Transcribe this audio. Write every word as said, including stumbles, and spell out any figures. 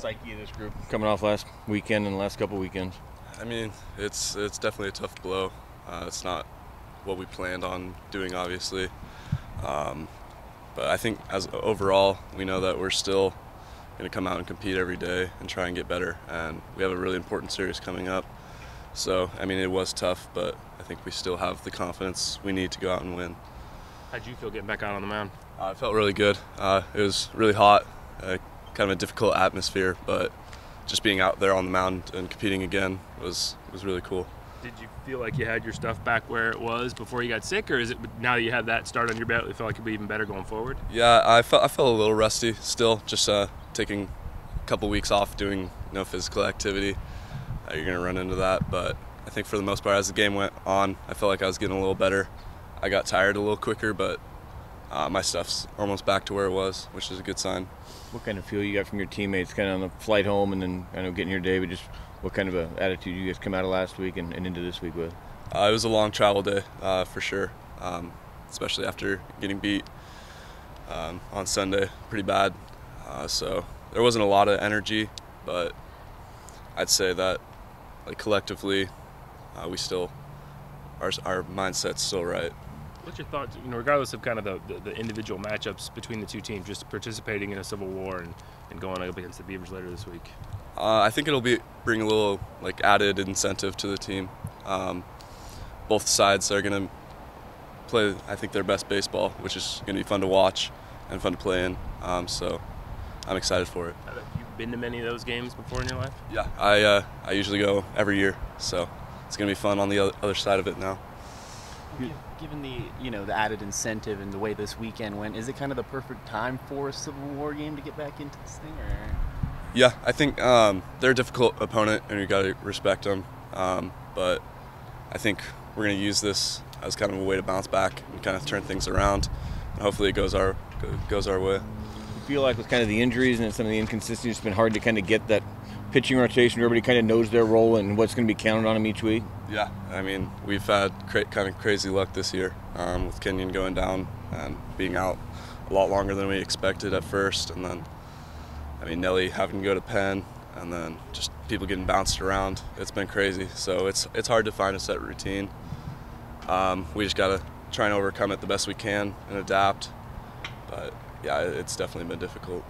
psyche of this group coming off last weekend and the last couple weekends? I mean, it's it's definitely a tough blow. Uh, it's not what we planned on doing, obviously. Um, but I think as overall, we know that we're still going to come out and compete every day and try and get better. And we have a really important series coming up. So, I mean, it was tough, but I think we still have the confidence we need to go out and win. How'd you feel getting back out on the mound? Uh, I felt really good. Uh, it was really hot, uh, kind of a difficult atmosphere, but just being out there on the mound and competing again was was really cool. Did you feel like you had your stuff back where it was before you got sick, or is it now that you have that start on your belt, you feel like it'd be even better going forward? Yeah, I felt I felt a little rusty still, just uh, taking a couple weeks off doing no physical activity. Uh, you're gonna run into that, but I think for the most part, as the game went on, I felt like I was getting a little better. I got tired a little quicker, but uh, my stuff's almost back to where it was, which is a good sign. What kind of feel you got from your teammates, kind of on the flight home and then kind of getting here today, but just what kind of an attitude you guys come out of last week and, and into this week with? Uh, it was a long travel day, uh, for sure, um, especially after getting beat um, on Sunday pretty bad. Uh, so there wasn't a lot of energy, but I'd say that like collectively uh, we still, our, our mindset's still right. What's your thoughts, you know, regardless of kind of the, the, the individual matchups between the two teams, just participating in a Civil War and, and going up against the Beavers later this week? Uh, I think it'll be bring a little like added incentive to the team. Um, both sides are going to play, I think, their best baseball, which is going to be fun to watch and fun to play in. Um, so I'm excited for it. Have you been to many of those games before in your life? Yeah, I uh, I usually go every year, so it's going to be fun on the other side of it now. Given the you know the added incentive and the way this weekend went, is it kind of the perfect time for a Civil War game to get back into this thing? Or? Yeah, I think um, they're a difficult opponent, and you got to respect them. Um, but I think we're going to use this as kind of a way to bounce back and kind of turn things around. And hopefully, it goes our goes our way. I feel like with kind of the injuries and some of the inconsistencies, it's been hard to kind of get that pitching rotation where everybody kind of knows their role and what's going to be counted on them each week. Yeah, I mean, we've had cra kind of crazy luck this year um, with Kenyon going down and being out a lot longer than we expected at first, and then. I mean, Nelly having to go to Penn, and then just people getting bounced around. It's been crazy, so it's it's hard to find a set routine. Um, we just gotta try and overcome it the best we can and adapt. But yeah, it's definitely been difficult.